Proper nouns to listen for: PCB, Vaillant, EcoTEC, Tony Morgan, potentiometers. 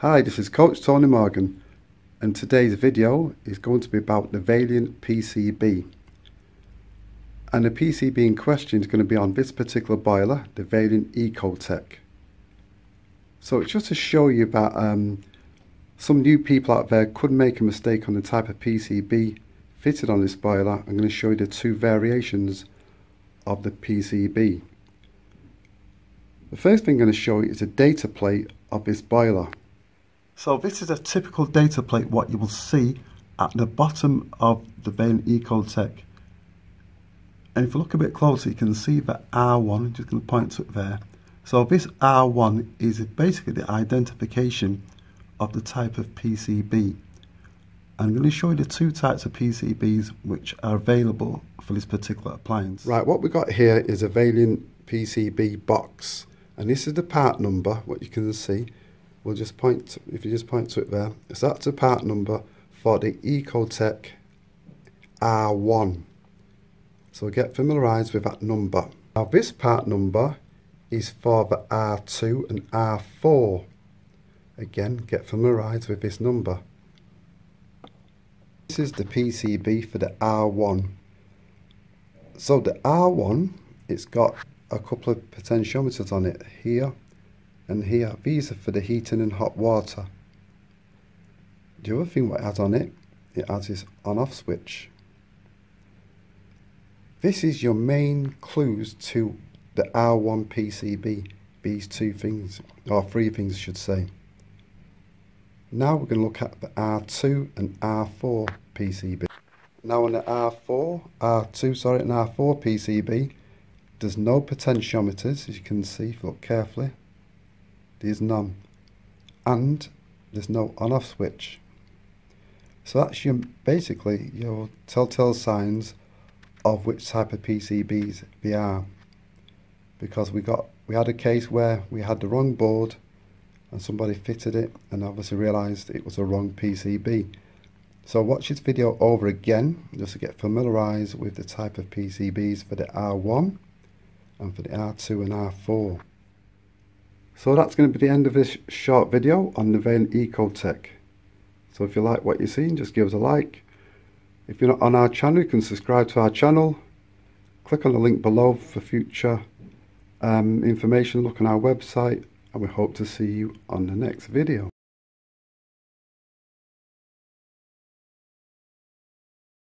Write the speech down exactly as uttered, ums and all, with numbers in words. Hi, this is Coach Tony Morgan, and today's video is going to be about the Vaillant P C B. And the P C B in question is going to be on this particular boiler, the Vaillant EcoTEC. So it's just to show you that um, some new people out there could make a mistake on the type of P C B fitted on this boiler. I'm going to show you the two variations of the P C B. The first thing I'm going to show you is the data plate of this boiler. So this is a typical data plate, what you will see at the bottom of the Vaillant EcoTEC. And if you look a bit closer, you can see that R one, I'm just going to point to it there. So this R one is basically the identification of the type of P C B. I'm going to show you the two types of P C Bs which are available for this particular appliance. Right, what we've got here is a Vaillant P C B box. And this is the part number, what you can see. We'll just point, to, if you just point to it there, so that's the part number for the EcoTEC R one. So get familiarised with that number. Now this part number is for the R two and R four. Again, get familiarised with this number. This is the P C B for the R one. So the R one, it's got a couple of potentiometers on it here. And here, these are for the heating and hot water. The other thing what it has on it, it has this on-off switch. This is your main clues to the R one P C B, these two things, or three things I should say. Now we're going to look at the R two and R four P C B. Now on the R four, R two, sorry, and R four P C B, there's no potentiometers, as you can see if you look carefully. There's none, and there's no on-off switch. So that's your, basically your telltale signs of which type of P C Bs they are, because we got we had a case where we had the wrong board, and somebody fitted it and obviously realised it was a wrong P C B. So watch this video over again just to get familiarised with the type of P C Bs for the R one and for the R two and R four. So that's going to be the end of this short video on the Vaillant EcoTEC. So if you like what you've seen, just give us a like. If you're not on our channel, you can subscribe to our channel. Click on the link below for future um, information. Look on our website, and we hope to see you on the next video.